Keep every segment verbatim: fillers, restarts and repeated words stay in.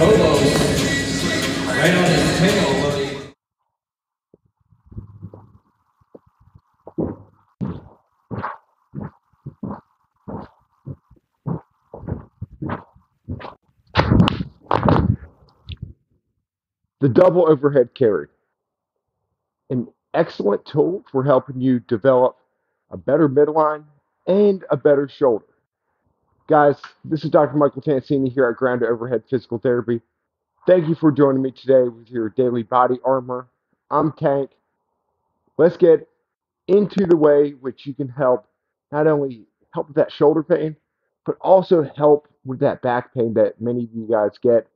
elbows right on his tail. The double overhead carry, an excellent tool for helping you develop a better midline and a better shoulder. Guys, this is Doctor Michael Tantini here at Ground to Overhead Physical Therapy. Thank you for joining me today with your daily Body Armor. I'm Tank. Let's get into the way which you can help not only help with that shoulder pain, but also help with that back pain that many of you guys get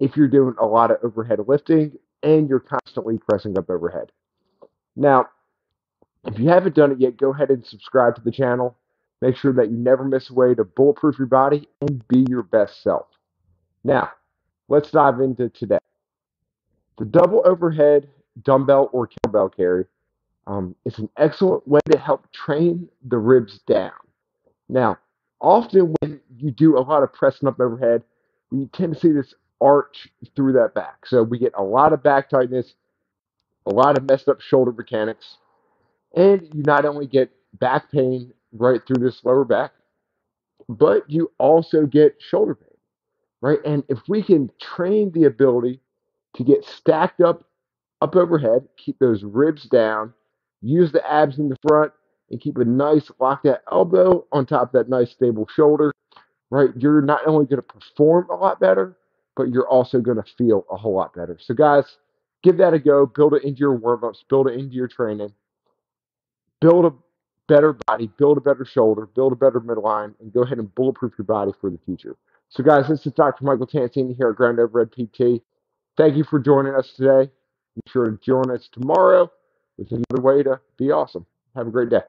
if you're doing a lot of overhead lifting and you're constantly pressing up overhead. Now, if you haven't done it yet, go ahead and subscribe to the channel. Make sure that you never miss a way to bulletproof your body and be your best self. Now, let's dive into today. The double overhead dumbbell or kettlebell carry um, is an excellent way to help train the ribs down. Now, often when you do a lot of pressing up overhead, you tend to see this arch through that back. So we get a lot of back tightness, a lot of messed up shoulder mechanics, and you not only get back pain right through this lower back, but you also get shoulder pain, right? And if we can train the ability to get stacked up, up overhead, keep those ribs down, use the abs in the front, and keep a nice locked out elbow on top of that nice stable shoulder, right? You're not only going to perform a lot better, but you're also going to feel a whole lot better. So guys, give that a go. Build it into your warm-ups. Build it into your training. Build a better body. Build a better shoulder. Build a better midline. And go ahead and bulletproof your body for the future. So guys, this is Doctor Michael Tantini here at Ground Overhead P T. Thank you for joining us today. Be sure to join us tomorrow with another way to be awesome. Have a great day.